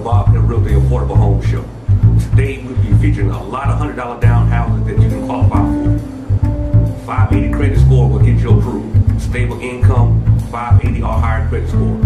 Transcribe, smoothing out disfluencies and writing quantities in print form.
involved in a Real Day Affordable Home Show. Today we'll be featuring a lot of $100 down houses that you can qualify for. 580 credit score will get you approved. Stable income, 580 or higher credit score.